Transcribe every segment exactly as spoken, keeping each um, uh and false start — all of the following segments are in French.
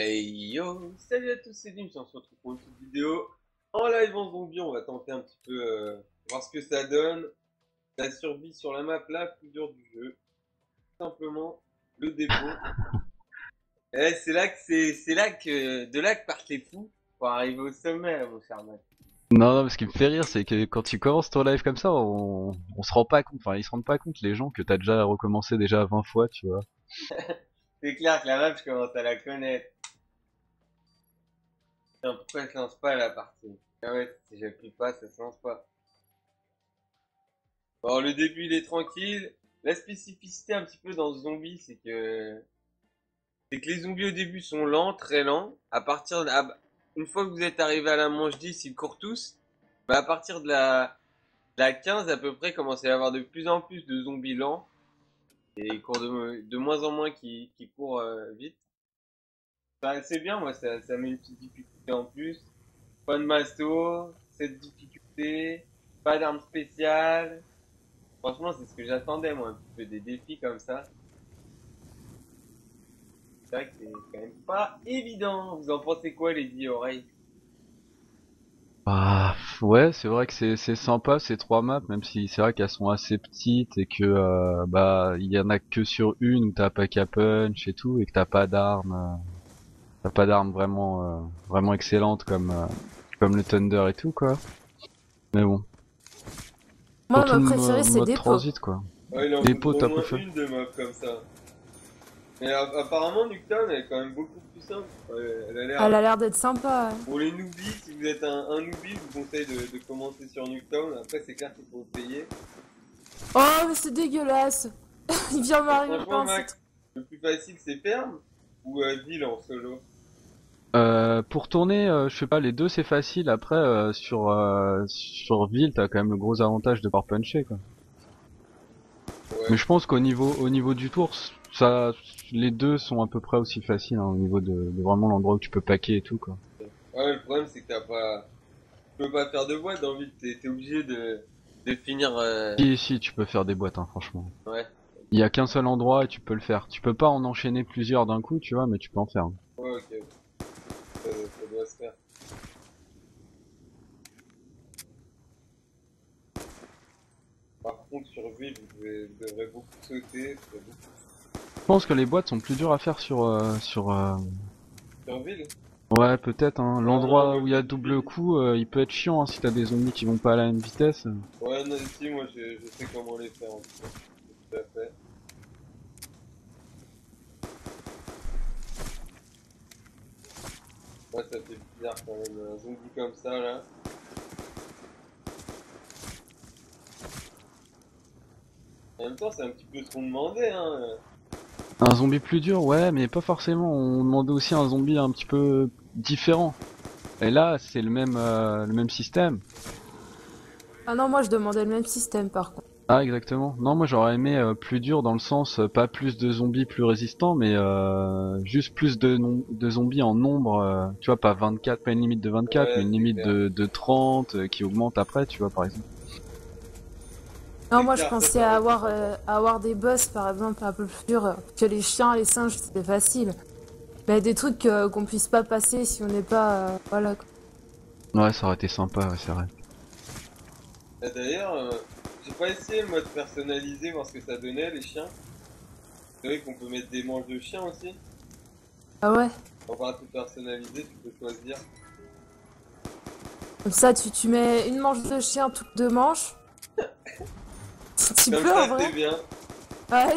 Hey yo, salut à tous, c'est Dims, on se retrouve pour une petite vidéo en live en zombie. On va tenter un petit peu, euh, voir ce que ça donne. La survie sur la map la plus dure du jeu, tout simplement le dépôt. Eh, c'est là que c'est là que de là que partent les fous pour arriver au sommet, mon cher Max. Non, non, mais ce qui me fait rire, c'est que quand tu commences ton live comme ça, on, on se rend pas compte, enfin ils se rendent pas compte les gens que t'as déjà recommencé déjà vingt fois, tu vois. C'est clair que la map, je commence à la connaître. Tiens, pourquoi elle se lance pas la partie? Ah ouais, si j'appuie pas, ça se lance pas. Bon, le début il est tranquille. La spécificité un petit peu dans ce zombie, c'est que... C'est que les zombies au début sont lents, très lents. À partir de... Ah, une fois que vous êtes arrivé à la manche dix, ils courent tous. Bah à partir de la, de la quinze à peu près, commencez à avoir de plus en plus de zombies lents. Et ils courent de, de moins en moins qui, qui courent euh, vite. Enfin, c'est bien, moi ça, ça met une petite difficulté en plus. Pas de masto, cette difficulté, pas d'armes spéciales. Franchement, c'est ce que j'attendais moi, un petit peu des défis comme ça. C'est vrai que c'est quand même pas évident. Vous en pensez quoi, les dix oreilles? Ah, ouais, c'est vrai que c'est sympa ces trois maps, même si c'est vrai qu'elles sont assez petites et que euh, bah il y en a que sur une où t'as pas qu'à punch et tout et que t'as pas d'armes, euh, t'as pas d'armes vraiment euh, vraiment excellentes comme euh, comme le Thunder et tout quoi. Mais bon. Moi, ma préférée c'est Dépôt. Transit quoi. Ouais, il Dépôt, t'as pas fait. Une de maps comme ça. Mais apparemment, Nuketown elle est quand même beaucoup plus simple. Elle a l'air d'être sympa. Ouais. Pour les newbies, si vous êtes un, un newbie, je vous conseille de, de commencer sur Nuketown. Après, c'est clair qu'il faut payer. Oh, mais c'est dégueulasse. Il vient m'arriver. Franchement, Max, le plus facile, c'est ferme ou euh, ville en solo. Euh, pour tourner, euh, je sais pas, les deux c'est facile. Après, euh, sur euh, sur ville, t'as quand même le gros avantage de pouvoir puncher quoi. Ouais. Mais je pense qu'au niveau au niveau du tour, ça. Les deux sont à peu près aussi faciles hein, au niveau de, de vraiment l'endroit où tu peux paquer et tout quoi. Ouais, le problème c'est que t'as pas... Tu peux pas faire de boîte dans ville, t'es es obligé de, de finir... Euh... Si, si, tu peux faire des boîtes hein, franchement. Ouais. Il y a qu'un seul endroit et tu peux le faire. Tu peux pas en enchaîner plusieurs d'un coup, tu vois, mais tu peux en faire. Hein. Ouais, ok. Ça, ça doit se faire. Par contre, sur ville, vous devrez beaucoup sauter, c'est beaucoup... Je pense que les boîtes sont plus dures à faire sur... Euh, sur, euh... sur ville. Ouais peut-être, hein. L'endroit où il y a double coup, euh, il peut être chiant hein, si t'as des zombies qui vont pas à la même vitesse. Ouais non, si moi je, je sais comment les faire en tout cas, tout à fait. Ouais ça fait bizarre quand même, un zombie comme ça là. En même temps c'est un petit peu trop demandé hein. Un zombie plus dur, ouais, mais pas forcément. On demandait aussi un zombie un petit peu différent. Et là, c'est le même euh, le même système. Ah non, moi je demandais le même système par contre. Ah exactement. Non, moi j'aurais aimé euh, plus dur dans le sens euh, pas plus de zombies plus résistants, mais euh, juste plus de, de zombies en nombre. Euh, tu vois, pas vingt-quatre, pas une limite de vingt-quatre, ouais, mais une limite de, de trente euh, qui augmente après, tu vois par exemple. Non, moi je pensais à avoir, euh, à avoir des boss par exemple un peu plus durs que les chiens, les singes, c'était facile. Mais des trucs euh, qu'on puisse pas passer si on n'est pas... Euh, voilà. Ouais, ça aurait été sympa, ouais, c'est vrai. D'ailleurs, euh, j'ai pas essayé le mode personnalisé, voir ce que ça donnait les chiens. C'est vrai qu'on peut mettre des manches de chiens aussi. Ah ouais? On va tout personnaliser, tu peux choisir. Comme ça, tu, tu mets une manche de chien, toutes deux manches. Tu peux en vrai? Bien. Ouais,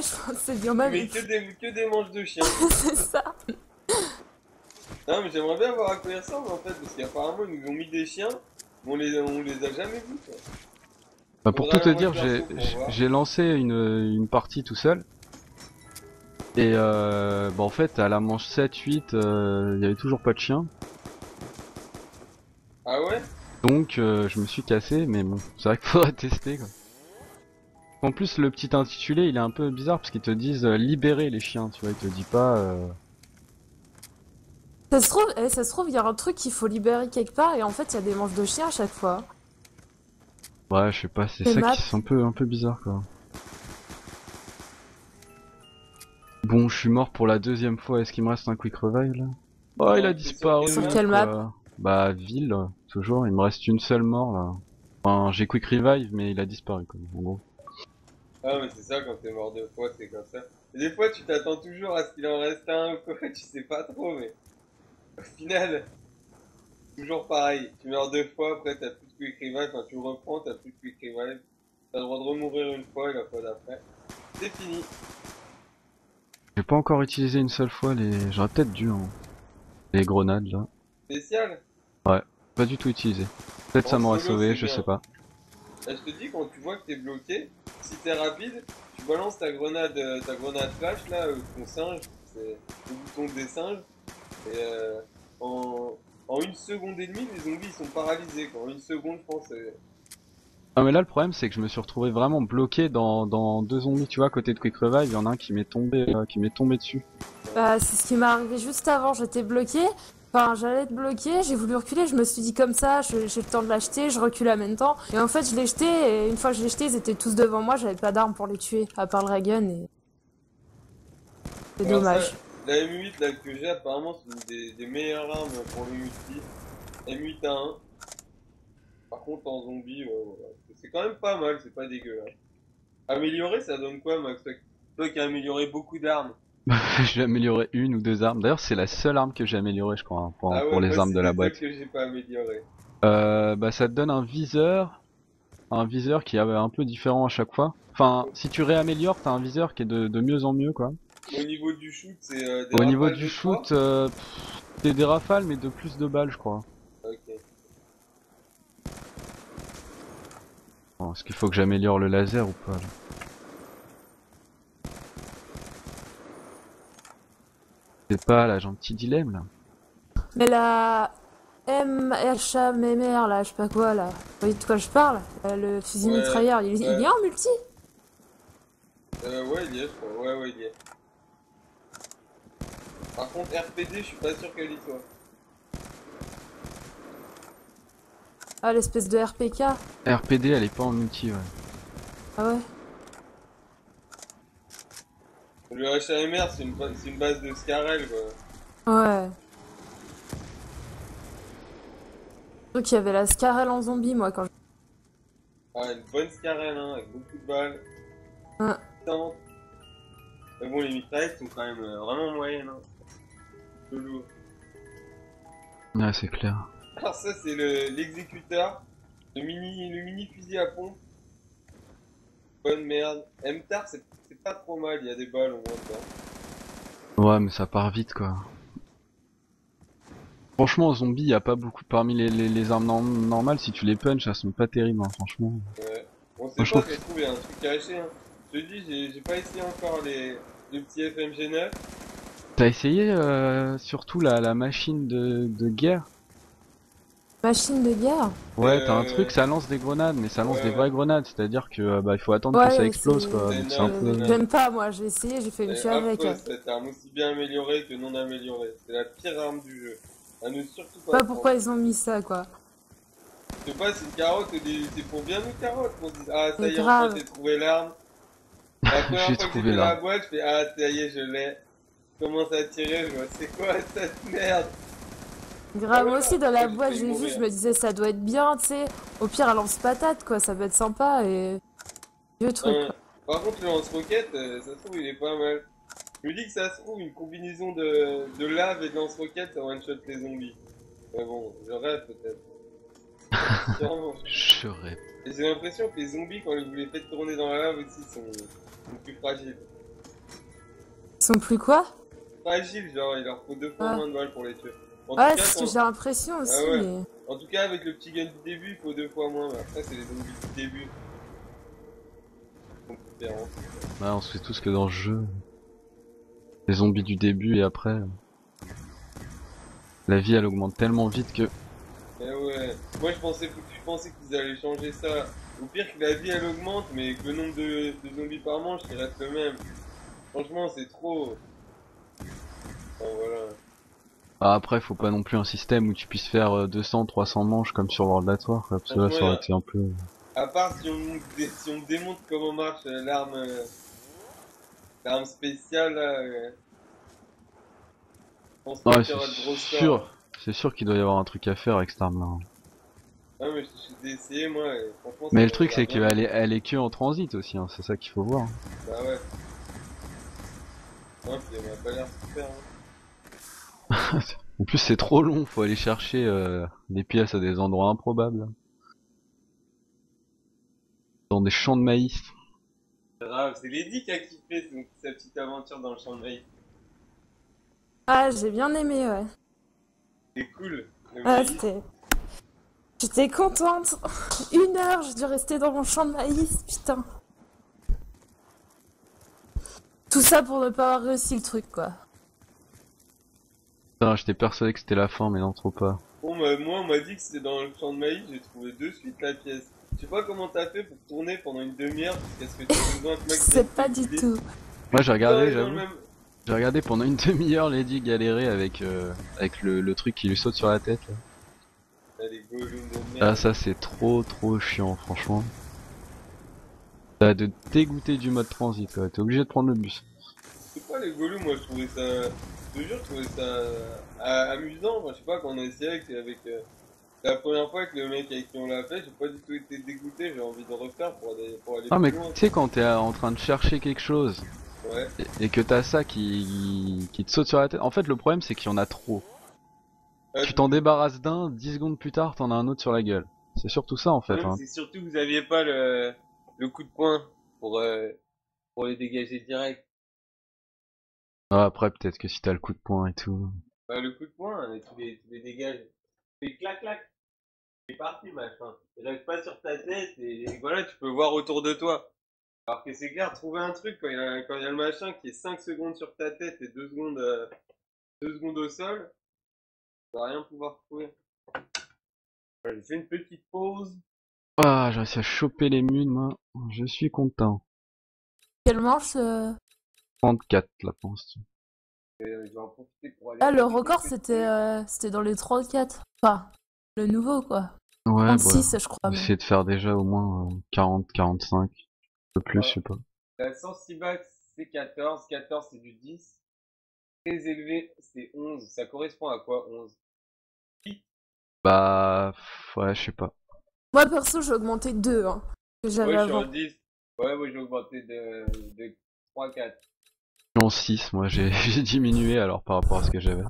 je pense que c'est bien même. Mais que des, que des manches de chien. C'est ça. Non, mais j'aimerais bien avoir à quoi ils ressemblent en fait, parce qu'apparemment ils nous ont mis des chiens, mais on les, on les a jamais vus quoi. Bah, pour tout te dire, j'ai lancé une, une partie tout seul. Et euh, bah, en fait, à la manche sept huit, il euh, y avait toujours pas de chien. Ah ouais? Donc euh, je me suis cassé, mais bon, c'est vrai qu'il faudrait tester quoi. En plus, le petit intitulé, il est un peu bizarre parce qu'ils te disent euh, libérer les chiens, tu vois, il te dit pas... Euh... Ça se trouve, eh, ça se trouve, il y a un truc qu'il faut libérer quelque part et en fait, il y a des manches de chiens à chaque fois. Ouais, je sais pas, c'est ça map. Qui est un peu, un peu bizarre, quoi. Bon, je suis mort pour la deuxième fois, est-ce qu'il me reste un quick revive, là? Oh, il a disparu. Sur quelle map ? Bah, ville, toujours. Il me reste une seule mort là. Enfin, j'ai quick revive, mais il a disparu quoi, en gros. Ah, mais c'est ça, quand t'es mort deux fois, c'est comme ça. Et des fois, tu t'attends toujours à ce qu'il en reste un ou quoi, tu sais pas trop, mais. Au final, toujours pareil. Tu meurs deux fois, après t'as plus de quick revive. Quand tu reprends, t'as plus de quick revive. T'as le droit de remourir une fois et la fois d'après. C'est fini. J'ai pas encore utilisé une seule fois les. J'aurais peut-être dû, hein. Les grenades là. Spécial ? Ouais, pas du tout utilisé. Peut-être ça m'aurait sauvé, je sais pas. Là, je te dis, quand tu vois que t'es bloqué, si t'es rapide, tu balances ta grenade, ta grenade flash là, euh, ton singe, c'est le bouton des singes, et euh, en, en une seconde et demie, les zombies ils sont paralysés, quoi. En une seconde, je pense. Euh... Non, mais là, le problème, c'est que je me suis retrouvé vraiment bloqué dans, dans deux zombies, tu vois, à côté de Quick Revive, il y en a un qui m'est tombé, euh, qui m'est tombé dessus. Bah, c'est ce qui m'est arrivé juste avant, j'étais bloqué. Enfin, j'allais être bloqué, j'ai voulu reculer, je me suis dit comme ça, j'ai le temps de l'acheter, je recule en même temps. Et en fait, je l'ai jeté, et une fois que je l'ai jeté, ils étaient tous devant moi, j'avais pas d'armes pour les tuer, à part le Reagan, et... C'est dommage. Ça, la M huit, là, que j'ai, apparemment, c'est une des, des meilleures armes pour les multi. M huit A un. Par contre, en zombie, ouais, ouais. C'est quand même pas mal, c'est pas dégueu, hein. Améliorer, ça donne quoi, Max? Toi qui as amélioré beaucoup d'armes. J'ai amélioré une ou deux armes. D'ailleurs, c'est la seule arme que j'ai améliorée, je crois, hein, pour, ah ouais, pour les armes de la boîte. Que j'ai pas amélioré. Euh, bah, ça te donne un viseur, un viseur qui est un peu différent à chaque fois. Enfin, si tu réaméliores, t'as un viseur qui est de, de mieux en mieux, quoi. Au niveau du shoot, c'est. Euh, Au niveau du shoot, c'est euh, des rafales, mais de plus de balles, je crois. Ok. Bon, est-ce qu'il faut que j'améliore le laser ou pas là? C'est pas là, j'ai un petit dilemme là. Mais la M H M M R là, je sais pas quoi là. Vous voyez de quoi je parle? Le fusil ouais, mitrailleur, il, ouais. il est en multi? Euh, ouais, il y est, je crois. Ouais, ouais, il y est. Par contre, R P D, je suis pas sûr qu'elle y soit. Ah, l'espèce de R P K. R P D, elle est pas en multi, ouais. Ah ouais? Le H A M R, c'est une, une base de Scarel, quoi. Ouais. Donc il y avait la Scarel en zombie, moi, quand je... Ah, une bonne Scarel, hein, avec beaucoup de balles. Ouais. Putain. Mais bon, les mitraillettes sont quand même vraiment moyennes, hein. C'est lourd. Ouais, c'est clair. Alors ça, c'est l'exécuteur. Le, le mini le mini fusil à pompe. Bonne merde. M T A R, c'est... C'est pas trop mal, il y a des balles au moins dedans. Ouais, mais ça part vite quoi. Franchement, aux zombies, y a pas beaucoup parmi les, les, les armes normales. Si tu les punches, elles sont pas terribles, hein, franchement. Ouais, on sait pas, j'ai trouvé un truc caché. Hein. Je te dis, j'ai pas essayé encore les, les petits F M G neuf. T'as essayé euh, surtout la, la machine de, de guerre? Machine de guerre? Ouais, euh... t'as un truc, ça lance des grenades, mais ça lance ouais, des ouais. vraies grenades, c'est-à-dire que bah il faut attendre ouais, que ça explose quoi. Peu... J'aime pas moi, j'ai essayé, j'ai fait une tuer avec. Cette arme aussi bien améliorée que non améliorée, c'est la pire arme du jeu. Elle ne surtout pas. Pas pourquoi ils ont mis ça quoi. Je sais pas, c'est une carotte, c'est pour bien une carotte qu'on dise ah ça y est, en fait, j'ai trouvé l'arme. La première fois que j'ai fait la boîte, je fais ah ça y est, je l'ai. Je commence à tirer, je vois c'est quoi cette merde. Grave, moi aussi dans la boîte j'ai vu, je me disais ça doit être bien, tu sais, au pire un lance-patate quoi, ça peut être sympa et... vieux truc euh, Par contre le lance-roquette, euh, ça se trouve il est pas mal. Je me dis que ça se trouve une combinaison de, de lave et de lance-roquette ça one-shot les zombies. Mais bon, je rêve peut-être. Je rêve. Et j'ai l'impression que les zombies quand vous les faites tourner dans la lave aussi sont, sont plus fragiles. Ils sont plus quoi? Fragiles genre, il leur faut deux fois ah. moins de balles pour les tuer. En ouais, c'est ce que j'ai l'impression aussi. Ah ouais. mais... En tout cas, avec le petit gun du début, il faut deux fois moins. Mais après, c'est les zombies du début. Donc, différent. Ouais, on se fait tous que dans le jeu. Les zombies du début et après. La vie, elle augmente tellement vite que. Eh ouais. Moi, je pensais, je pensais qu'ils allaient changer ça. Au pire, que la vie, elle augmente, mais que le nombre de, de zombies par manche, il reste le même. Franchement, c'est trop. Enfin, voilà. Ah, après, faut pas non plus un système où tu puisses faire deux cents, trois cents manches comme sur World at War, parce que là, ça aurait été un peu... À part si on, si on démonte comment marche l'arme... L'arme spéciale, là... Ouais, c'est sûr, c'est sûr qu'il doit y avoir un truc à faire avec cette arme-là. Ah mais j'ai essayé moi, franchement... Mais le truc c'est qu'elle est, elle est que en transit aussi, hein. C'est ça qu'il faut voir. Hein. Bah ouais. Ouais, puis elle a pas l'air super. Hein. En plus c'est trop long, faut aller chercher euh, des pièces à des endroits improbables. Dans des champs de maïs. Grave, c'est Lady qui a kiffé donc, sa petite aventure dans le champ de maïs. Ah, j'ai bien aimé, ouais. C'était cool. Ah, c'était... J'étais contente. Une heure, j'ai dû rester dans mon champ de maïs, putain. Tout ça pour ne pas avoir réussi le truc, quoi. Putain, j'étais persuadé que c'était la fin, mais non, trop pas. Bon, bah, moi, on m'a dit que c'était dans le champ de maïs, j'ai trouvé de suite la pièce. Je sais pas comment t'as fait pour tourner pendant une demi-heure, parce que t'as besoin que Max... C'est pas du tout. Moi, j'ai regardé, j'avoue. J'ai regardé pendant une demi-heure Lady galérer avec, euh, avec le, le truc qui lui saute sur la tête. Là. Ah ça c'est trop trop chiant franchement. T'as de dégoûter du mode transit quoi, t'es obligé de prendre le bus. C'est pas les golems, moi je trouvais ça... Je te jure je trouvais ça ah, amusant, enfin, je sais pas quand on a essayé avec... avec euh, la première fois que le mec avec qui on l'a fait, j'ai pas du tout été dégoûté, j'ai envie de refaire pour aller, pour aller ah, plus loin. Ah mais tu sais quand t'es en train de chercher quelque chose ouais. et, et que t'as ça qui, qui te saute sur la tête, en fait le problème c'est qu'il y en a trop. Tu t'en débarrasses d'un, dix secondes plus tard, t'en as un autre sur la gueule. C'est surtout ça en fait. Ouais, hein. C'est surtout que vous aviez pas le, le coup de poing pour, euh, pour les dégager direct. Ah, après, peut-être que si t'as le coup de poing et tout. Bah, le coup de poing, tu les, tu les dégages. Tu fais clac clac. C'est parti, machin. Tu lâches pas sur ta tête et, et voilà, tu peux voir autour de toi. Alors que c'est clair, trouver un truc quand il y a, quand il y a le machin qui est cinq secondes sur ta tête et deux secondes, euh, deux secondes au sol. On va rien pouvoir trouver. Voilà, j'ai fait une petite pause. Ah, j'ai réussi à choper les mules, moi. Je suis content. Quelle manche euh... trente-quatre, la pense. Euh, je vais en profiter pour aller... Ah, le record, c'était euh, dans les trente-quatre. Enfin, le nouveau, quoi. Ouais, trente-six, ouais. Je crois. On va essayer de faire déjà au moins euh, quarante, quarante-cinq. Un peu plus, ouais. Je sais pas. La cent six bacs, c'est quatorze. quatorze, c'est du dix. Très élevé, c'est onze. Ça correspond à quoi, onze? Bah... ouais, je sais pas. Moi, perso, j'ai augmenté deux, hein. Que j'avais avant. Ouais, je suis en dix. Ouais, ouais, j'ai augmenté de, de trois, quatre. Je suis en six, moi, j'ai diminué, alors, par rapport à ce que j'avais.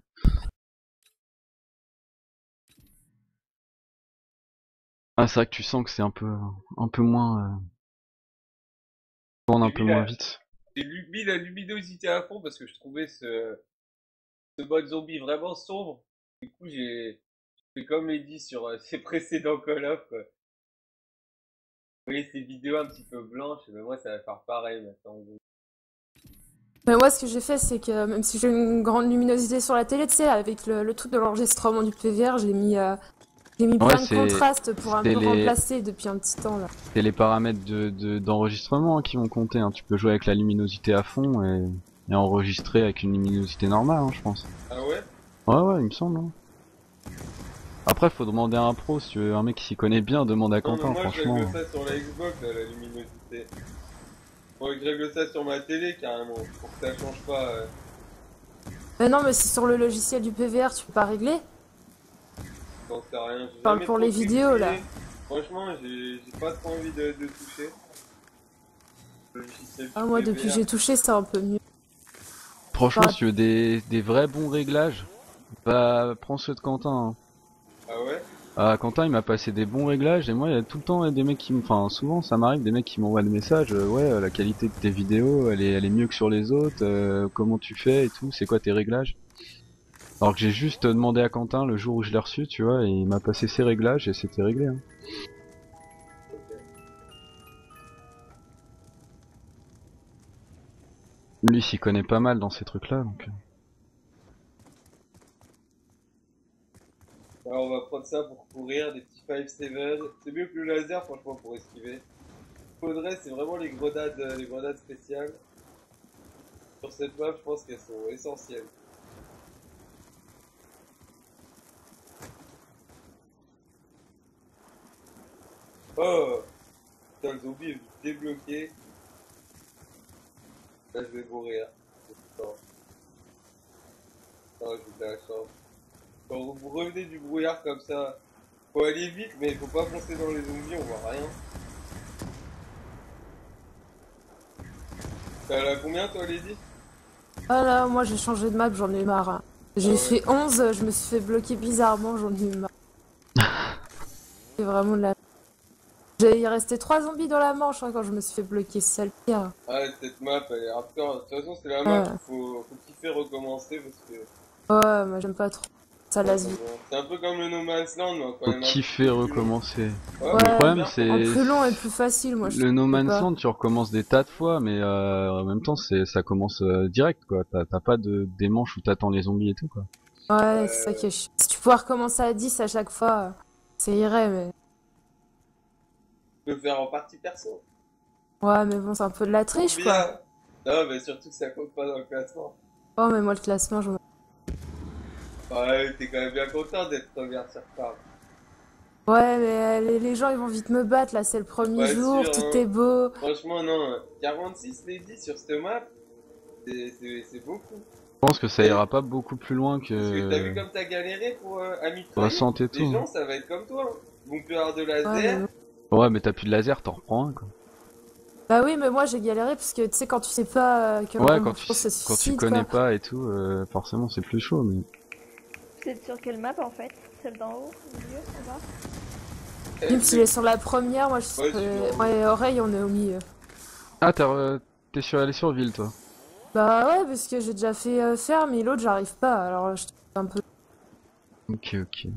Ah, c'est vrai que tu sens que c'est un peu... un peu moins... Euh... tourne un peu moins vite. J'ai lubie la luminosité à fond parce que je trouvais ce, ce mode zombie vraiment sombre. Du coup, j'ai fait comme Eddy sur euh, ses précédents Call of. Quoi. Vous voyez ces vidéos un petit peu blanches, mais moi ça va faire pareil maintenant. Mais moi, ce que j'ai fait, c'est que même si j'ai une grande luminosité sur la télé, tu sais, avec le, le truc de l'enregistrement du P V R, j'ai mis, euh, j'ai mis ouais, plein de contrastes pour un peu les... remplacer depuis un petit temps là. C'est les paramètres de d'enregistrement de, hein, qui vont compter. Hein. Tu peux jouer avec la luminosité à fond et, et enregistrer avec une luminosité normale, hein, je pense. Ah ouais? Ouais, ouais, il me semble. Hein. Après, faut demander à un pro, si tu veux, un mec qui s'y connaît bien, demande à non, Quentin, moi, franchement. Moi, je règle ça sur la Xbox, là, la luminosité. Faut que je règle ça sur ma télé, carrément, pour que ça change pas. Euh... Mais non, mais c'est sur le logiciel du P V R, tu peux pas régler? J'en sais rien. Je parle pour les vidéos, là. Franchement, j'ai pas trop envie de, de toucher. Ah, moi, depuis que j'ai touché, c'est un peu mieux. Franchement, enfin, si tu veux des, des vrais bons réglages, bah, prends ceux de Quentin. Hein. Ah ouais? Ah, Quentin, il m'a passé des bons réglages, et moi, il y a tout le temps des mecs qui me... Enfin, souvent, ça m'arrive, des mecs qui m'envoient des messages, euh, ouais, la qualité de tes vidéos, elle est, elle est mieux que sur les autres, euh, comment tu fais et tout, c'est quoi tes réglages? Alors que j'ai juste demandé à Quentin le jour où je l'ai reçu, tu vois, et il m'a passé ses réglages et c'était réglé. Hein. Lui s'y connaît pas mal dans ces trucs-là, donc... Alors on va prendre ça pour courir, des petits cinq sept. C'est mieux que le laser, franchement, pour esquiver. Ce qu'il faudrait, c'est vraiment les grenades, les grenades spéciales. Sur cette map, je pense qu'elles sont essentielles. Oh! Putain, le zombie est débloqué. Là, je vais mourir. putain, j'ai de la chance. Quand vous revenez du brouillard comme ça, faut aller vite, mais faut pas foncer dans les zombies, on voit rien. T'as la combien toi, Lady? Ah là, moi j'ai changé de map, j'en ai marre. J'ai ah ouais. fait onze, je me suis fait bloquer bizarrement, j'en ai marre. C'est vraiment de la... Il restait trois zombies dans la manche hein, quand je me suis fait bloquer, c'est le pire. Ah, cette map, elle est hardcore. De toute façon, c'est la map, ouais. faut, faut kiffer recommencer parce que... Ouais, moi j'aime pas trop. Ça lasse vite. C'est un peu comme le No Man's Land, moi, quand même. Faut kiffer recommencer. Ouais, ouais, le problème, c'est... plus long et plus facile, moi. Je le No Man's Land, tu recommences des tas de fois, mais euh, en même temps, ça commence euh, direct, quoi. T'as pas de, des manches où t'attends les zombies et tout, quoi. Ouais, euh... c'est ça qui est chiant. Si tu pouvais recommencer à dix à chaque fois, ça irait, mais... Tu peux faire en partie perso. Ouais, mais bon, c'est un peu de la triche, oh, quoi. Non, mais surtout que ça compte pas dans le classement. Oh, mais moi, le classement, je... Ouais, t'es quand même bien content d'être première sur ferme. Ouais, mais les, les gens, ils vont vite me battre, là, c'est le premier ouais, jour, sûr, tout hein. est beau. Franchement, non, quarante-six Lady sur cette map, c'est beaucoup. Je pense que ça ira pas beaucoup plus loin que... Parce que t'as vu comme t'as galéré pour euh, amicroyer, les tout. gens, ça va être comme toi. Ils vont plus avoir de laser. Ouais, mais, bon. ouais, mais t'as plus de laser, t'en reprends un, quoi. Bah oui, mais moi j'ai galéré parce que tu sais, quand tu sais pas... Euh, que ouais, quand tu, suicide, quand tu connais quoi. pas et tout, euh, forcément, c'est plus chaud, mais... C'est sur quelle map en fait? Celle d'en haut, au milieu, en bas? Dims il est sur la première, moi je suis ouais, sur euh... ouais, Oreille, on est au milieu. Ah t'es euh... sur... allé sur ville toi? Bah ouais parce que j'ai déjà fait euh, ferme et l'autre j'arrive pas, alors je te fais un peu... Ok ok.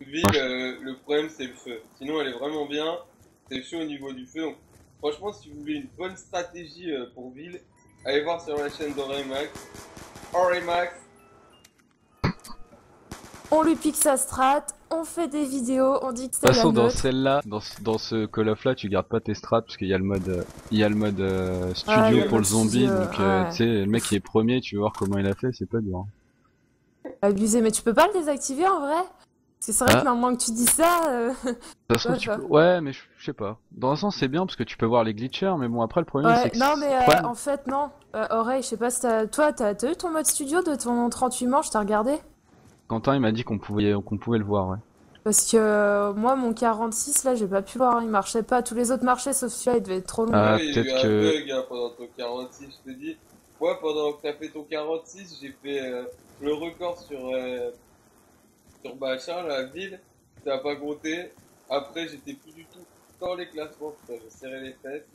Ville, euh, le problème c'est le feu, sinon elle est vraiment bien, c'est chaud au niveau du feu, donc franchement si vous voulez une bonne stratégie euh, pour ville, allez voir sur la chaîne de Raymax. Raymax. On lui pique sa strat, on fait des vidéos, on dit que c'est la meute. De toute façon, dans celle-là, dans, dans ce Call of là, tu gardes pas tes strats parce qu'il y a le mode, il y a le mode euh, studio ah, pour le, le zombie. Studio, donc, ouais. euh, tu sais, le mec qui est premier, tu vas voir comment il a fait, c'est pas dur. Hein. Abusé, mais tu peux pas le désactiver en vrai? C'est vrai ah. que normalement que tu dis ça. Euh... De toute façon, ouais, tu peux... ouais, mais je sais pas. Dans un sens, c'est bien parce que tu peux voir les glitchers, mais bon, après le problème, ouais, c'est que. Non, mais euh, problème... en fait, non. Euh, Oreille, je sais pas si t'as. Toi, t'as eu ton mode studio de ton trente-huit manches, t'as regardé? Quentin il m'a dit qu'on pouvait, qu'on pouvait le voir, ouais. Parce que euh, moi, mon quarante-six, là, j'ai pas pu voir, hein, il marchait pas. Tous les autres marchaient, sauf celui-là, il devait être trop long. Ah, ouais, peut-être que... Il y a eu un bug hein, pendant ton quarante-six, je te dis. Moi, pendant que t'as fait ton quarante-six, j'ai fait euh, le record sur... Euh, sur Bachin, la ville. Ça a pas compté. Après, j'étais plus du tout dans les classements. Putain, j'ai serré les fesses.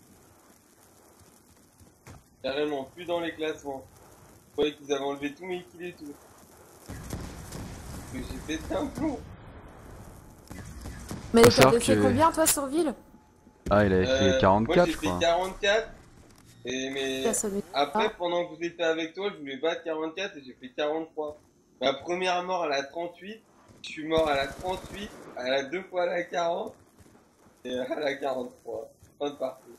Carrément, plus dans les classements. Je croyais qu'ils avaient enlevé tout mes kills et tout. Mais j'ai pété un plomb. Mais t'as fait que... combien toi sur ville? Ah il avait euh, fait quarante-quatre moi, j'ai fait quarante-quatre et mais ça, ça après pas. pendant que vous étiez avec toi je voulais battre quarante-quatre et j'ai fait quarante-trois. Ma première mort à la trente-huit, je suis mort à la trente-huit, à la deux fois à la quarante et à la quarante-trois. Fin de partie.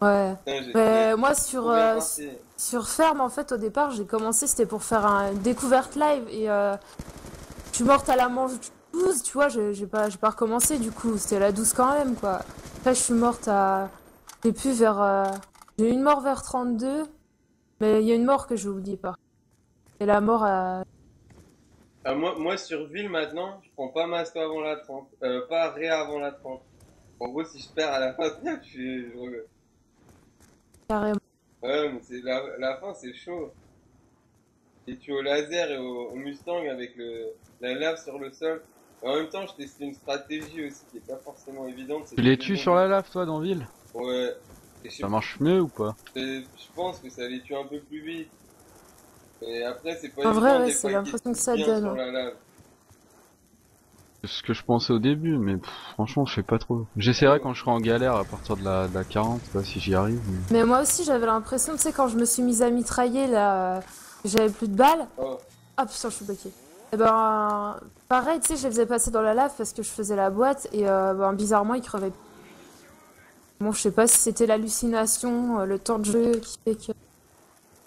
Ouais. Putain, mais moi sur euh, sur ferme en fait au départ j'ai commencé c'était pour faire un, une découverte live et euh... je suis morte à la manche douze, tu vois, j'ai pas, pas recommencé du coup, c'était la douze quand même quoi. Après je suis morte à... j'ai plus vers... Euh... J'ai eu une mort vers trente-deux, mais il y a une mort que je n'oublie pas. Et la mort à... Ah, moi, moi sur ville maintenant, je prends pas masto avant la trente, euh, pas ré avant la trente. En gros si je perds à la fin, je suis... Je... Carrément. Ouais mais la, la fin c'est chaud. J'ai tué au laser et au, au Mustang avec le, la lave sur le sol. En même temps, je testais une stratégie aussi qui est pas forcément évidente. Tu les tues sur la lave, toi, dans ville? Ouais. Et ça marche mieux ou pas? Je pense que ça les tue un peu plus vite. Et après, c'est pas évident. En vrai, ouais, c'est l'impression que ça donne. C'est ce que je pensais au début, mais pff, franchement, je sais pas trop. J'essaierai quand je serai en galère à partir de la, de la quarante, quoi, si j'y arrive. Mais... mais moi aussi, j'avais l'impression, tu sais, quand je me suis mise à mitrailler là. J'avais plus de balles. Oh. Ah putain, je suis bloquée. Et ben, pareil, tu sais, je les faisais passer dans la lave parce que je faisais la boîte et euh, ben, bizarrement, ils crevaient. Bon, je sais pas si c'était l'hallucination, le temps de jeu qui fait que.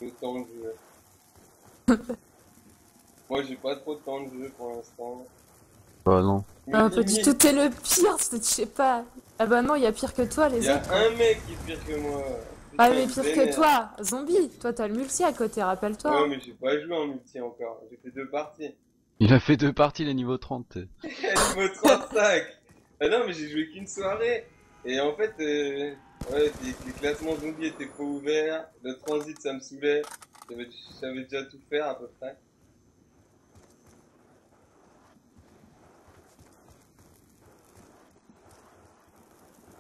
Le temps de jeu. Moi, j'ai pas trop de temps de jeu pour l'instant. Bah non. Ah, on peut dire tout est le pire, je sais pas. Ah bah non, il y a pire que toi, les autres. Il y a un mec qui est pire que moi. Ah mais pire que toi, zombie, toi t'as le multi à côté, rappelle-toi. Ouais mais j'ai pas joué en multi encore, j'ai fait deux parties. Il a fait deux parties les niveaux trente. Niveau trente-cinq. Ah non mais j'ai joué qu'une soirée. Et en fait, euh, ouais, les, les classements zombies étaient pas ouverts, le transit ça me saoulait, j'avais déjà tout faire à peu près.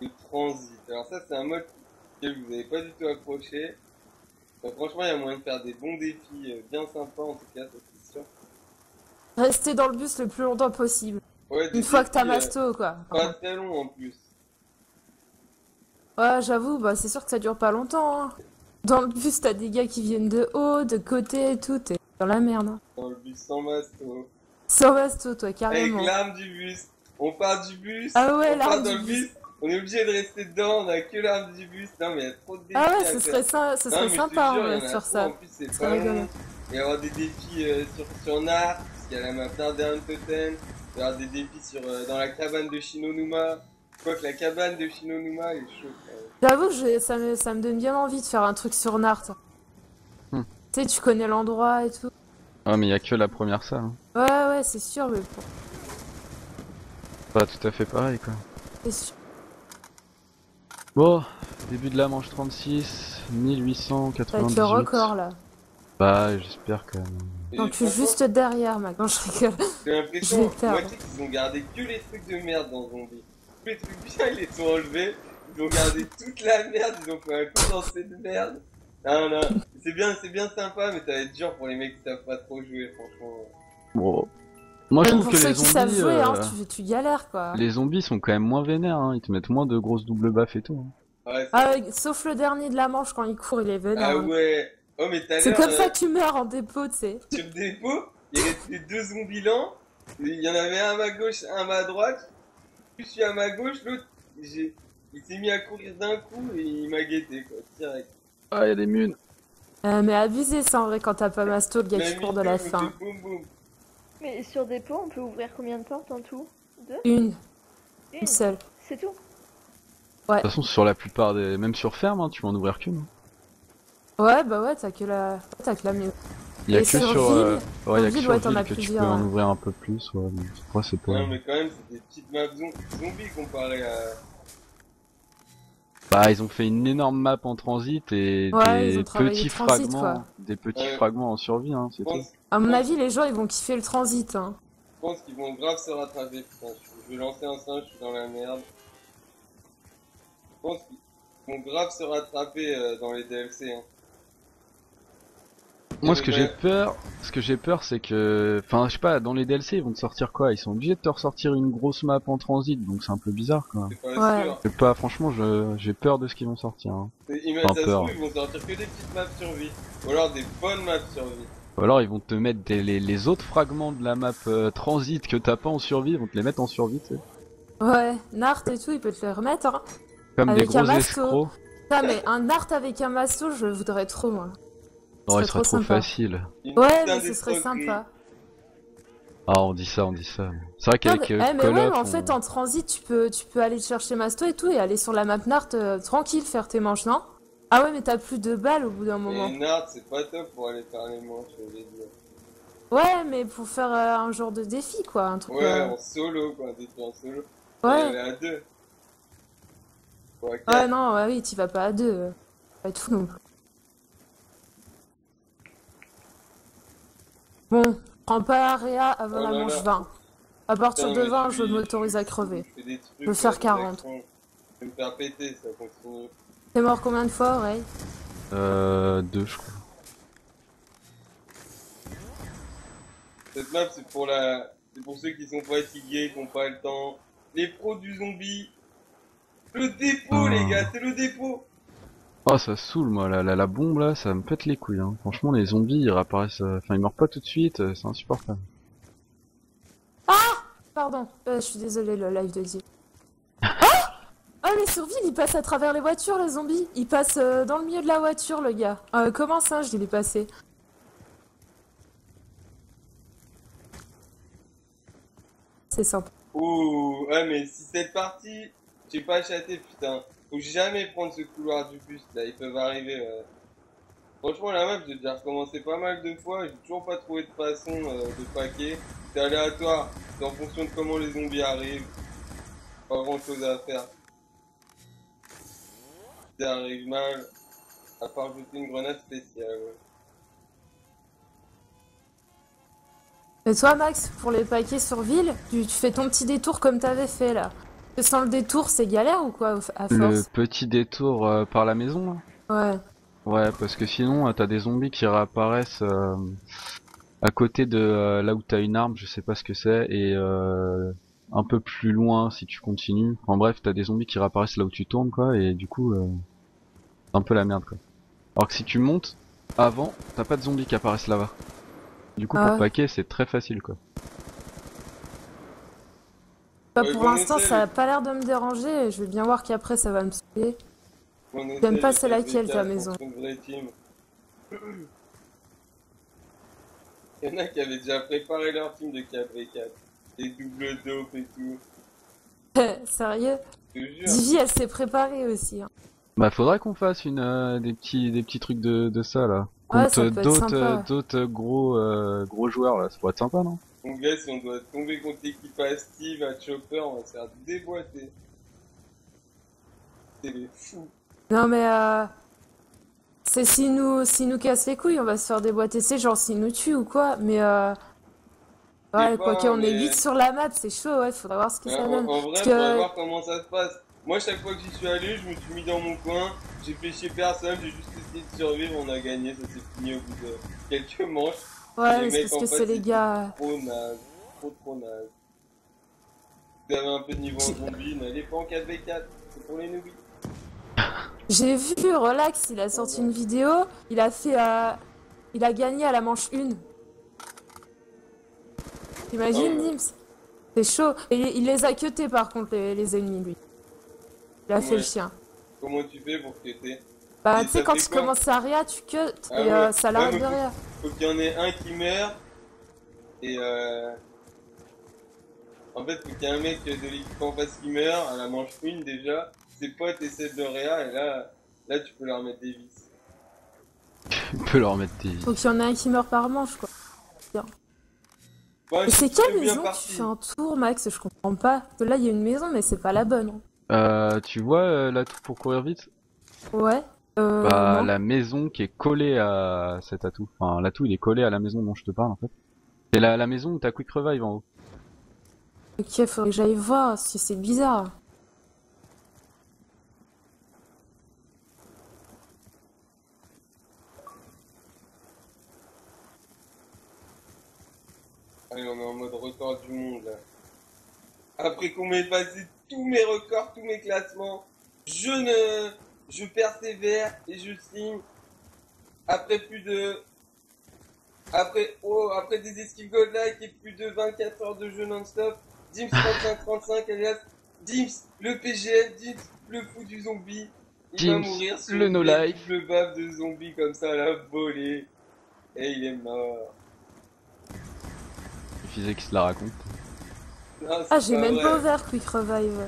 Le transit, alors ça c'est un mode que vous n'avez pas du tout accroché. Donc, franchement il y a moyen de faire des bons défis bien sympas en tout cas, ça c'est sûr. Rester dans le bus le plus longtemps possible. Ouais, une fois que t'as masto quoi. Pas très long en plus. Ouais j'avoue, bah c'est sûr que ça dure pas longtemps hein. Dans le bus t'as des gars qui viennent de haut, de côté et tout, t'es dans la merde hein. Dans le bus sans masto. Sans masto toi carrément. Avec l'arme du bus, on part du bus, ah ouais, on part dans le bus. On est obligé de rester dedans, on a que l'arme du bus, non mais il y a trop de défis. Ah ouais, ce serait, ça, ce serait non, sympa jure, en sur ça. En plus c'est pas long, il va y avoir des défis euh, sur, sur Nart, parce qu'il y a la map Nart derrière le totem, il va y avoir des défis sur, euh, dans la cabane de Shinonuma. Je crois que la cabane de Shinonuma est chaude. J'avoue que ça me, ça me donne bien envie de faire un truc sur Nart. Hmm. Tu sais, tu connais l'endroit et tout. Ah mais il y a que la première salle. Ouais ouais, c'est sûr mais... Pas tout à fait pareil quoi. C'est sûr. Bon, début de la manche trente-six, mille huit cent quatre-vingt-dix-huit. T'as le record là. Bah, j'espère que. Donc, je suis juste derrière, Max. Non, je rigole. J'ai l'impression qu'ils ont gardé que les trucs de merde dans Zombie. Tous les trucs bien, ils les ont enlevés. Ils ont gardé toute la merde, ils ont fait un condensé de merde. Non, non. C'est bien, c'est bien sympa, mais ça va être dur pour les mecs qui savent pas trop jouer, franchement. Bon. Moi je trouve pour que ceux les zombies, qui savent jouer, hein, euh, tu, tu galères quoi. Les zombies sont quand même moins vénères, hein. Ils te mettent moins de grosses doubles baffes et tout. Hein. Ouais, ah, euh, sauf le dernier de la manche quand il court, il est vénère. Ah ouais. Oh, mais c'est comme ça que tu meurs en dépôt, tu sais. Sur le dépôt, il restait deux zombies lents. Il y en avait un à ma gauche, un à ma droite. Je suis à ma gauche, l'autre, il s'est mis à courir d'un coup et il m'a guetté quoi, direct. Ah, il y a des munes. Euh, mais abusé ça en vrai quand t'as pas masto, le gars qui court de la fin. Boum, boum. Mais sur dépôt, on peut ouvrir combien de portes en tout? Deux? Une. Une. Une seule. C'est tout? Ouais. De toute façon, sur la plupart des... Même sur ferme, hein, tu vas en ouvrir qu'une. Ouais, bah ouais, t'as que la... T'as que la mienne. Il y a que sur... sur ville, euh... Ouais, il y a que sur ouais, ville que tu peux en ouvrir un peu plus, ouais. Mais je crois que c'est pas... Non, mais quand même, c'est des petites maps zombies comparées à... Bah, ils ont fait une énorme map en transit et ouais, des, petits transit, fragments, des petits ouais. fragments en survie, hein, c'est tout. À mon avis, les gens ils vont kiffer le transit. Hein. Je pense qu'ils vont grave se rattraper. Putain, je vais lancer un singe, je suis dans la merde. Je pense qu'ils vont grave se rattraper euh, dans les D L C. Hein. Moi, ce que j'ai peur, ce que j'ai peur, c'est que, enfin, je sais pas, dans les D L C, ils vont te sortir quoi? Ils sont obligés de te ressortir une grosse map en transit, donc c'est un peu bizarre, quoi. C'est pas sûr. Ouais. Pas, franchement, je, j'ai peur de ce qu'ils vont sortir. Hein. Enfin, peur. Ils vont sortir que des petites maps survie, ou alors des bonnes maps survie. Ou alors ils vont te mettre des, les, les autres fragments de la map euh, transit que t'as pas en survie, ils vont te les mettre en survie, tu sais. Ouais, Nart et tout, ils peuvent te les remettre, hein. Comme avec des gros escrocs. Non mais un Nart avec un masto, je le voudrais trop, moi. Non, il serait trop, trop facile. Ouais, mais ce serait sympa. Ah, on dit ça, on dit ça. C'est vrai qu'avec euh, eh, mais ouais, mais en on... fait, en transit, tu peux, tu peux aller chercher masto et tout, et aller sur la map Nart euh, tranquille, faire tes manches, non? Ah ouais, mais t'as plus de balles au bout d'un moment. Mais Nart, c'est pas top pour aller faire les manches, je vais dire. Ouais, mais pour faire euh, un genre de défi, quoi, un truc. Ouais, euh... en solo, quoi, un défi en solo. Ouais. Ouais, à deux. Ou à quatre. Ouais, non, ouais, oui, t'y vas pas à deux. Pas tout non plus. Bon, prends pas Réa avant oh la là manche là. vingt. À partir putain, de vingt, je m'autorise à crever. Je veux faire quarante. Je vais me faire péter, ça continue. T'es mort combien de fois, Ray? Euh... deux, je crois. Cette map, c'est pour la... C'est pour ceux qui sont fatigués, qui n'ont pas le temps. Les pros du zombie. Le dépôt, oh. les gars, c'est le dépôt. Oh, ça saoule, moi, la, la, la bombe, là, ça me pète les couilles, hein. Franchement, les zombies, ils réapparaissent... Enfin, ils meurent pas tout de suite, c'est insupportable. Ah pardon, euh, je suis désolé, le live de Dieu. Ah mais sur ville, il passe à travers les voitures, le zombie. Il passe euh, dans le milieu de la voiture, le gars. Euh, comment ça, je l'ai passé? C'est sympa. Ouh, ouais mais si cette partie, j'ai pas acheté, putain. Faut jamais prendre ce couloir du bus, là, ils peuvent arriver. Euh... Franchement, la map, j'ai déjà recommencé pas mal de fois, j'ai toujours pas trouvé de façon euh, de paquet. C'est aléatoire, c'est en fonction de comment les zombies arrivent. Pas grand chose à faire. Ça arrive mal, à part jeter une grenade spéciale. Ouais. Et toi, Max, pour les paquets sur ville, tu, tu fais ton petit détour comme t'avais fait là. Sans le détour, c'est galère ou quoi à force? Le petit détour euh, par la maison là. Ouais. Ouais, parce que sinon, t'as des zombies qui réapparaissent euh, à côté de euh, là où t'as une arme, je sais pas ce que c'est, et euh, un peu plus loin si tu continues. En bref, t'as des zombies qui réapparaissent là où tu tournes, quoi, et du coup, euh, c'est un peu la merde, quoi. Alors que si tu montes, avant, t'as pas de zombies qui apparaissent là-bas. Du coup, ah ouais. Pour paquet, c'est très facile, quoi. Bah, ouais, pour l'instant, ça a pas l'air de me déranger, je vais bien voir qu'après, ça va me saouler. J'aime pas celle laquelle ta maison. Il y en a qui avaient déjà préparé leur team de quatre v quatre. Des doubles dopes et tout. Sérieux? Divi, elle s'est préparée aussi. Hein. Bah faudrait qu'on fasse une, euh, des, petits, des petits trucs de, de ça là. Contre ouais, d'autres d'autres gros, euh, gros joueurs là, ça pourrait être sympa non? Donc là si on doit tomber contre l'équipe à Steve, à Chopper, on va se faire déboîter. C'est les fous. Non mais euh, c'est si nous si nous casse les couilles on va se faire déboîter, c'est genre s'ils nous tuent ou quoi, mais euh, ouais quoi qu'on est vite sur la map c'est chaud, ouais faudra voir ce que ouais, ça en, donne. En vrai faudra que... voir comment ça se passe. Moi chaque fois que j'y suis allé je me suis mis dans mon coin, j'ai pêché personne, j'ai juste essayé de survivre, on a gagné, ça s'est fini au bout de quelques manches. Ouais mais c'est parce que c'est les gars. Trop naze, trop trop naze. Vous avez un peu de niveau en zombie, n'allez pas en quatre v quatre, c'est pour les noobies. J'ai vu Relax, il a sorti une vidéo, il a fait euh, il a gagné à la manche un. T'imagines Dims? C'est chaud. Et il les a cutés par contre les, les ennemis lui. Il a ouais. Fait le chien. Comment tu fais pour cuter? Bah tu sais quand tu commences à réa tu cutes ah, et ouais. euh, ça l'arrête ouais, de réa. Faut qu'il y en ait un qui meurt et euh... En fait faut qu'il y ait un mec de l'équipe en face qui meurt à la manche un déjà. Ses potes essaient de réa et là, là tu peux leur mettre des vis. Tu peux leur mettre des vis. Faut qu'il y en ait un qui meurt par manche quoi. Bien. Ouais, mais c'est quelle maison tu fais un tour Max? Je comprends pas. Là il y a une maison mais c'est pas la bonne. Euh, tu vois euh, la tour pour courir vite? Ouais. Euh, bah non. La maison qui est collée à cet atout. Enfin l'atout il est collé à la maison dont je te parle en fait. C'est la, la maison où t'as Quick Revive en haut. Ok faudrait que j'aille voir si c'est bizarre. Allez, on est en mode record du monde là. Après qu'on m'ait passé tous mes records, tous mes classements, je ne, je persévère et je signe. Après plus de, après, oh, après des esquives godlike et plus de vingt-quatre heures de jeu non-stop. Dims trente-cinq trente-cinq alias Dims le P G L, Dims le fou du zombie. Il Dims, va mourir sur le no-life. Le bave de zombie comme ça là, volé. Et il est mort. Qui se la raconte. Non, ah j'ai même vrai. Pas ouvert Quick Revive.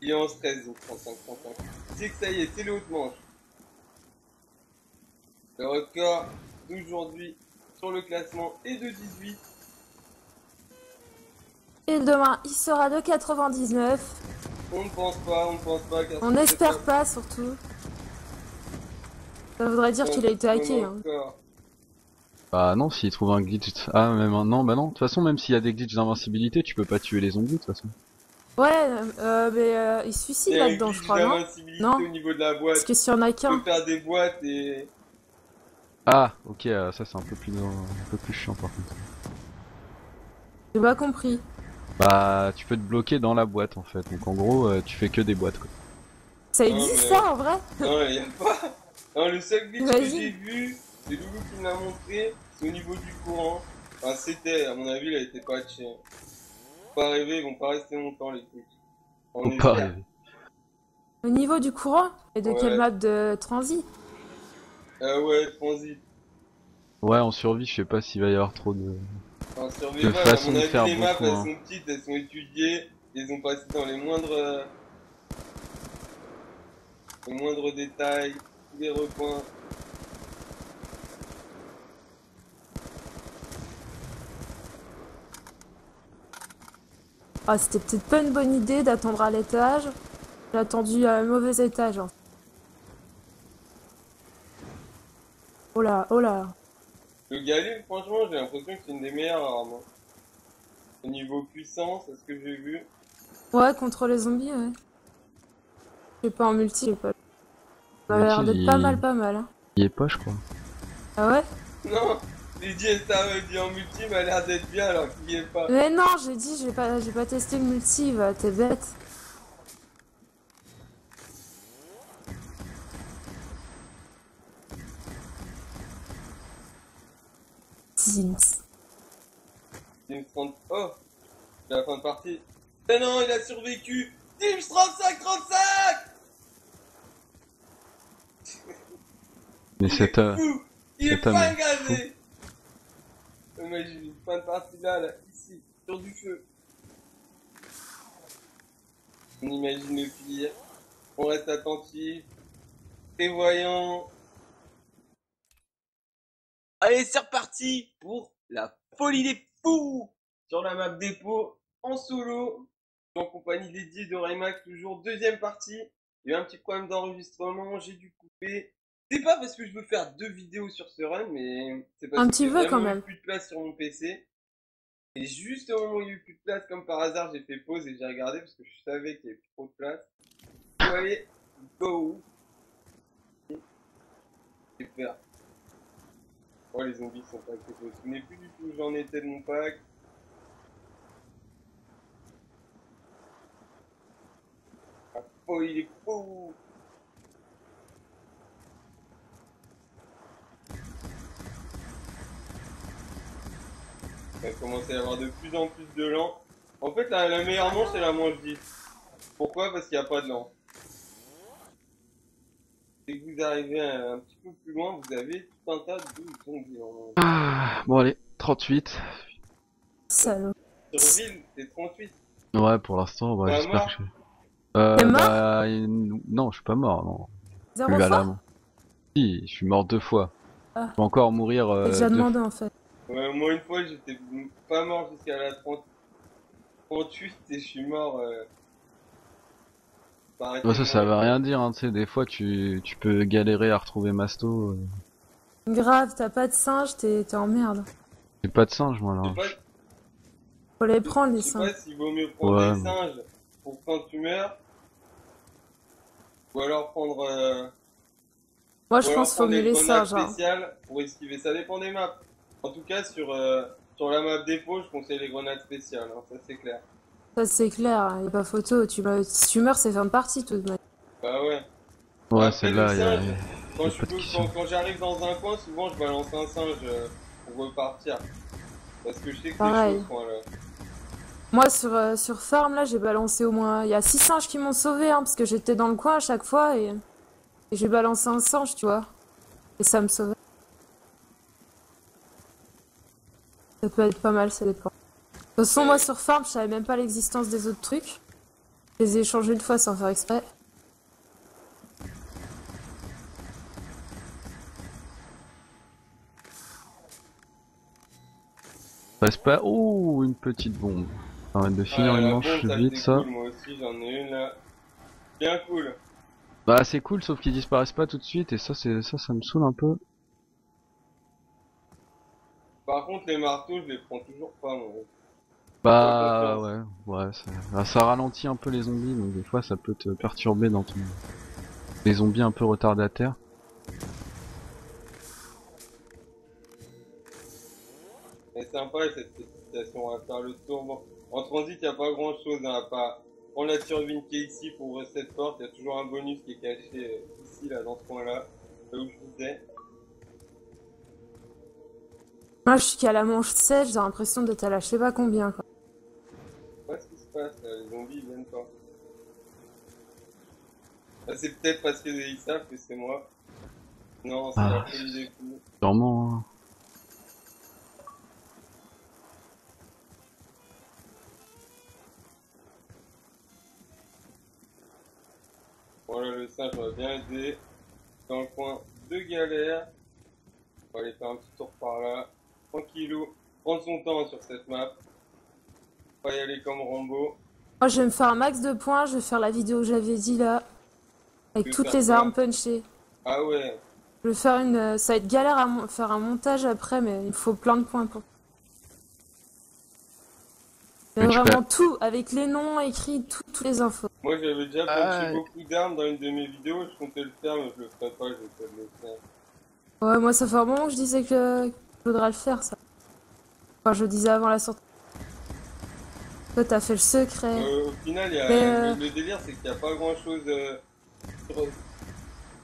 Il est en stress donc trente-cinq trente-cinq. C'est que ça y est, c'est l'autre manche. Le record d'aujourd'hui sur le classement est de dix-huit. Et demain il sera de quatre-vingt-dix-neuf. On ne pense pas, on ne pense pas. On n'espère pas surtout. Ça voudrait dire qu'il a été hacké. Hein. Bah non, s'il trouve un glitch... Ah, même un... Non, bah non. De toute façon, même s'il y a des glitches d'invincibilité, tu peux pas tuer les zombies, de toute façon. Ouais, euh, mais euh, il se suicide là-dedans, je crois, non? Non, au niveau de la boîte. Parce que s'il y en a qu'un... Tu peux faire des boîtes et... Ah, ok, euh, ça c'est un peu plus un peu plus chiant, par contre. J'ai pas compris. Bah, tu peux te bloquer dans la boîte, en fait. Donc, en gros, euh, tu fais que des boîtes, quoi. Ça existe, non, mais... ça, en vrai? Non, y a pas... Non, le seul glitch que j'ai vu... C'est Lou qui me l'a montré, c'est au niveau du courant. Enfin, c'était, à mon avis, là, il était patché. Faut pas rêver, ils vont pas rester longtemps, les trucs. On est pas rêver. Au niveau du courant? Et de ouais. Quelle map de transit? Euh, ouais, transit. Ouais, en survie, je sais pas s'il va y avoir trop de. En survie, de façon à mon avis, de faire les maps, elles sont petites, elles sont étudiées. Ils ont passé dans les moindres, les moindres détails, tous les recoins. Ah, c'était peut-être pas une bonne idée d'attendre à l'étage. J'ai attendu à un mauvais étage. Hein. Oh là, oh là. Le Galil, franchement, j'ai l'impression que c'est une des meilleures armes. Au niveau puissance, c'est ce que j'ai vu. Ouais, contre les zombies, ouais. J'ai pas en multi, j'ai pas. Ça a l'air d'être pas mal, pas mal. Hein. Il est pas, je crois. Ah ouais? Non! J'ai dit, ça veut dire en multi, m'a l'air d'être bien alors qu'il y est pas. Mais non, j'ai dit, j'ai pas, j'ai pas testé le multi, va, t'es bête. Dims. Dims trente. Oh, c'est la fin de partie. Mais non, il a survécu. Dims trente-cinq trente-cinq. Mais c'est un. Il est pas engagé. J'ai une fin de partie là, là, ici, sur du feu. On imagine le pire, on reste attentif, prévoyant. Allez, c'est reparti pour la folie des fous sur la map dépôt en solo, en compagnie d'Eddy de Raymax, toujours deuxième partie. Il y a eu un petit problème d'enregistrement, j'ai dû couper. C'est pas parce que je veux faire deux vidéos sur ce run, mais c'est parce un petit que j'ai vraiment eu plus de place sur mon P C. Et juste au moment où il y a eu plus de place, comme par hasard, j'ai fait pause et j'ai regardé parce que je savais qu'il y avait plus trop de place. Vous voyez, go. J'ai peur. Oh, les zombies sont pas que je me souvenais plus du tout où j'en étais de mon pack. Ah, oh, il est fou. Il va commencer à y avoir de plus en plus de lents. En fait, la, la meilleure manche, c'est la manche dix. Pourquoi? Parce qu'il n'y a pas de lents. Dès que vous arrivez un, un petit peu plus loin, vous avez tout un tas de zombies. Ah, bon, allez, trente-huit. Salaud. Sur ville, c'est trente-huit. Ouais, pour l'instant, bah, j'espère que je suis. Euh, T'es mort? Bah, une... Non, je suis pas mort. Non. Zéro fois. Si, je suis mort deux fois. Ah. Je peux encore mourir. Euh, j'ai déjà demandé en fait. Ouais, moi une fois j'étais pas mort jusqu'à la trente... trente-huit et je suis mort. Euh... Bah, ça, ça veut rien dire, hein, tu sais, des fois tu... tu peux galérer à retrouver Masto. Euh... Grave, t'as pas de singe, t'es en merde. J'ai pas de singe moi là. Pas... Faut les prendre les singes. Je sais pas s'il vaut mieux prendre ouais, des singes pour quand tu meurs. Ou alors prendre. Euh... Moi je pense qu'il faut mieux les singes. Pour esquiver, ça dépend des maps. En tout cas, sur, euh, sur la map dépôt, je conseille les grenades spéciales, hein, ça c'est clair. Ça c'est clair, il y a pas photo, tu meurs, si tu meurs, c'est fin de partie tout de même. Bah ouais. Ouais, c'est là, il y a... Quand, quand, quand j'arrive dans un coin, souvent je balance un singe euh, pour repartir. Parce que je sais que pareil, les choses sont là. Moi sur, euh, sur ferme, là, j'ai balancé au moins... Il y a six singes qui m'ont sauvé, hein, parce que j'étais dans le coin à chaque fois et, et j'ai balancé un singe, tu vois. Et ça me sauvait. Ça peut être pas mal, ça dépend. De toute façon, moi sur farm, je savais même pas l'existence des autres trucs. Je les ai échangés une fois sans faire exprès. Passe pas. Oh, une petite bombe. Ça permet de finir ah, une manche bombe, ça vite, ça. Cool, moi aussi, j'en ai une là. Bien cool. Bah, c'est cool, sauf qu'ils disparaissent pas tout de suite, et ça, ça, ça me saoule un peu. Par contre, les marteaux, je les prends toujours pas, moi. Bah, ouais, ouais, ça, ça ralentit un peu les zombies, donc des fois ça peut te perturber dans ton. Les zombies un peu retardataires. C'est sympa cette petite station, on va faire le tour. En transit, il n'y a pas grand chose, hein, à part prendre la turbine qui est ici pour ouvrir cette porte, il y a toujours un bonus qui est caché ici, là, dans ce coin-là, là où je disais. Moi je suis qu'à la manche sèche, j'ai l'impression d'être à la je sais pas combien quoi. Je sais pas ce qui se passe, les zombies ils viennent pas. Bah, c'est peut-être parce qu'ils savent que c'est moi. Non, c'est ah, la folie des fous. Sûrement. Voilà, le singe m'a bien aidé. Dans le coin de galère. On va aller faire un petit tour par là. Tranquillou. Prendre son temps sur cette map. On va y aller comme Rambo. Moi, je vais me faire un max de points. Je vais faire la vidéo que j'avais dit là. Avec toutes les armes punchées. Ah ouais. Je vais faire une. Ça va être galère à mon... faire un montage après, mais il faut plein de points pour. Mais vraiment tout, avec les noms écrits, tout, toutes les infos. Moi j'avais déjà ah, punché ouais. beaucoup d'armes dans une de mes vidéos, je comptais le faire, mais je le ferai pas, je vais le faire. Ouais, moi ça fait un moment que je disais que je voudrais le faire, ça. Enfin, je le disais avant la sortie. Toi t'as fait le secret. Euh, au final, y a, euh... le, le délire c'est qu'il n'y a pas grand chose. Euh...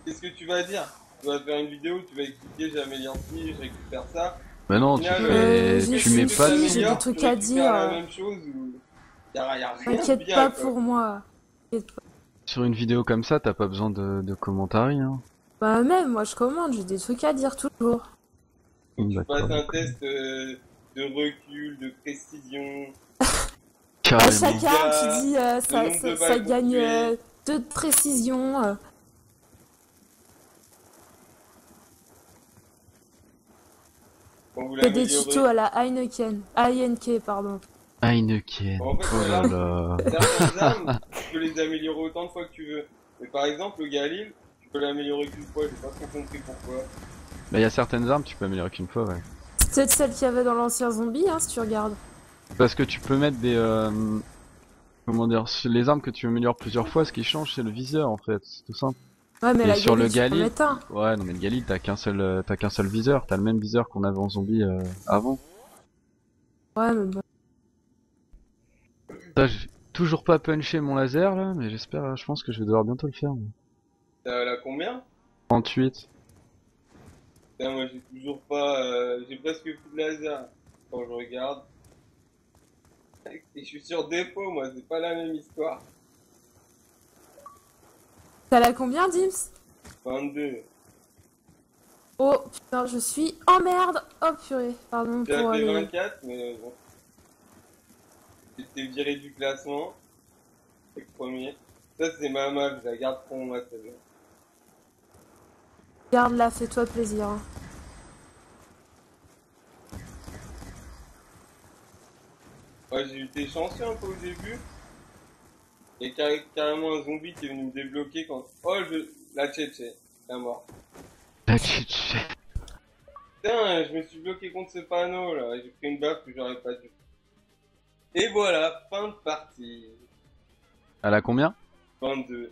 Qu'est-ce que tu vas dire? Tu vas faire une vidéo, tu vas expliquer, j'améliore ci, je récupère ça. Bah non, tu, euh, fais... tu mets pas de... J'ai des trucs à dire. T'inquiète pas quoi. Pour moi. Pas. Sur une vidéo comme ça, t'as pas besoin de, de commentaires. Hein. Bah même, moi je commande, j'ai des trucs à dire toujours. Tu bah, passes un test euh, de recul, de précision. Carrément. À chaque arme, tu dis euh, ça, ça, ça gagne euh, deux de précision. Euh. Fais des tutos à la Heineken. Heineken, pardon. Heineken. Bon, en fait, oh là là. Certaines armes, tu peux les améliorer autant de fois que tu veux. Mais par exemple, le Galil, tu peux l'améliorer qu'une fois, j'ai pas trop compris pourquoi. Bah, il y a certaines armes, tu peux améliorer qu'une fois, ouais. C'est celle qu'il y avait dans l'ancien zombie, hein, si tu regardes. Parce que tu peux mettre des. Euh... Comment dire, les armes que tu améliores plusieurs fois, ce qui change, c'est le viseur en fait, c'est tout simple. Ouais, mais et la sur Galil, le Galil, ouais, non mais le Galil, t'as qu'un seul, t'as qu'un seul viseur, t'as le même viseur qu'on avait en zombie euh, avant. Ouais, mais bon. Bah... J'ai toujours pas punché mon laser là, mais j'espère, je pense que je vais devoir bientôt le faire. T'as euh, la combien? trente-huit. Putain, moi j'ai toujours pas, euh, j'ai presque plus de laser quand je regarde. Et je suis sur dépôt, moi, c'est pas la même histoire. T'as la combien, Dims? vingt-deux. Oh putain, je suis en merde. Oh purée, pardon pour... J'ai fait vingt-quatre, mais bon. J'étais viré du classement. C'est le premier. Ça, c'est ma map, je la garde pour moi, c'est bien. Garde-la, fais-toi plaisir. Hein. Ouais, j'ai été chanceux un peu au début. Et car carrément un zombie qui est venu me débloquer quand... Oh, je... La tchétché, la mort. La tchétché. Putain, je me suis bloqué contre ce panneau, là. J'ai pris une baffe que j'aurais pas dû. Et voilà, fin de partie. Elle a combien? vingt-deux.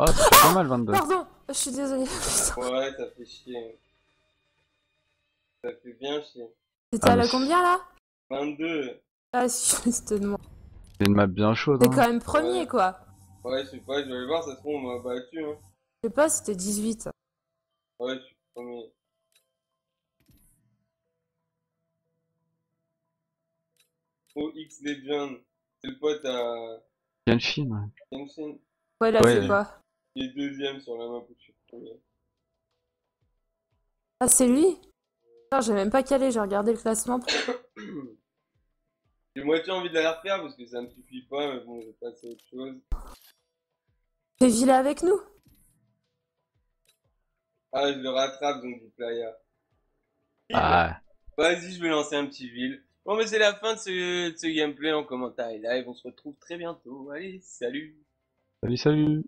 Oh, c'est pas mal, vingt-deux. Pardon, je suis désolé. Ouais, ça fait chier. Ça fait bien chier. C'était à la combien, là? vingt-deux. Ah, justement. C'est une map bien chaude. T'es hein. quand même premier ouais. quoi. Ouais, je sais pas, je vais aller voir, ça se trouve, on m'a battu. Hein. Je sais pas, c'était dix-huit. Ouais, je suis premier. O X D J N, c'est le pote à. Kenshin, ouais. Kenshin. Ouais, là, ouais, c'est quoi? Il est deuxième sur la map où je suis premier. Ah, c'est lui? Putain, j'ai même pas calé, j'ai regardé le classement. Pour... J'ai moitié envie de la refaire parce que ça me suffit pas, mais bon, je vais passer à autre chose. Fais ville avec nous? Ah, je le rattrape, donc du playa. Ah. Vas-y, je vais lancer un petit ville. Bon, mais c'est la fin de ce, de ce gameplay en commentaire et live. On se retrouve très bientôt. Allez, salut. Salut, salut.